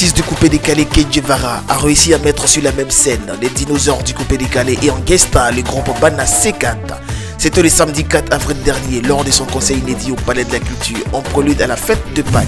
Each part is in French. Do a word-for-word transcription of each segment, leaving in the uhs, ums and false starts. l'artiste du coupé décalé Kédjévara a réussi à mettre sur la même scène les dinosaures du coupé décalé et en guest star le groupe Bana C quatre. C'était le samedi quatre avril dernier lors de son concert inédit au Palais de la Culture en prélude à la fête de Pâques.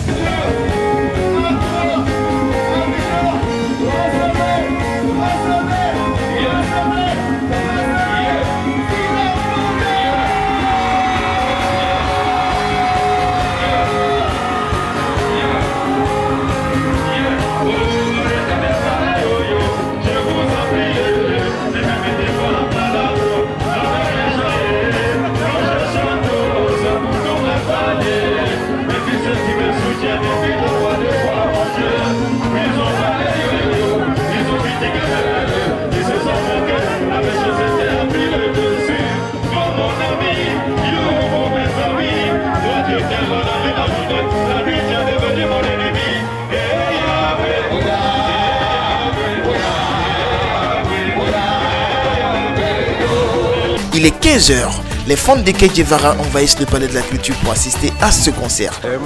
Il est quinze heures, les fans de Kédjévara envahissent le Palais de la Culture pour assister à ce concert. Euh,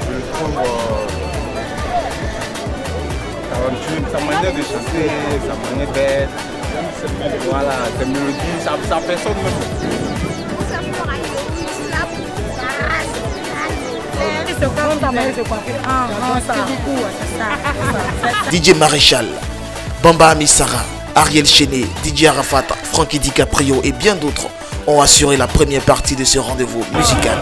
je trouve euh, sa manière de chanter, sa manière belle, voilà, sa mélodie, sa, sa personne même. D J Maréchal, Bamba Ami Sarah Ariel Chené, Didier Arafat, Francky DiCaprio et bien d'autres ont assuré la première partie de ce rendez-vous musical.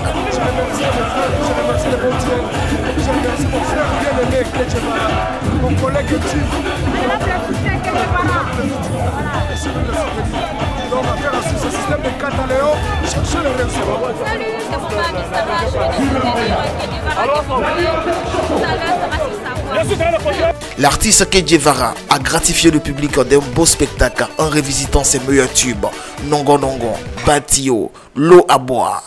L'artiste Kédjévara a gratifié le public d'un beau spectacle en revisitant ses meilleurs tubes, Nongonongon, Batio, L'eau à boire.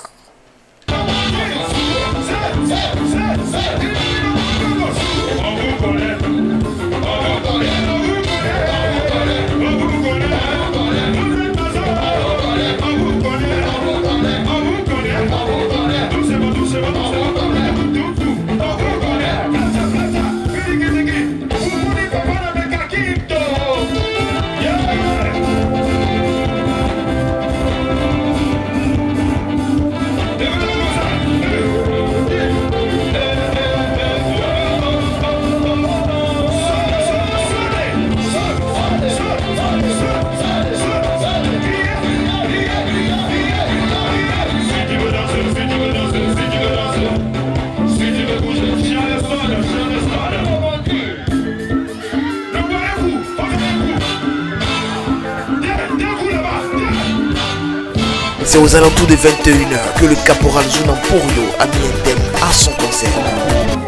C'est aux alentours de vingt et une heures que le caporal Jean Porlo a mis un thème à son concert.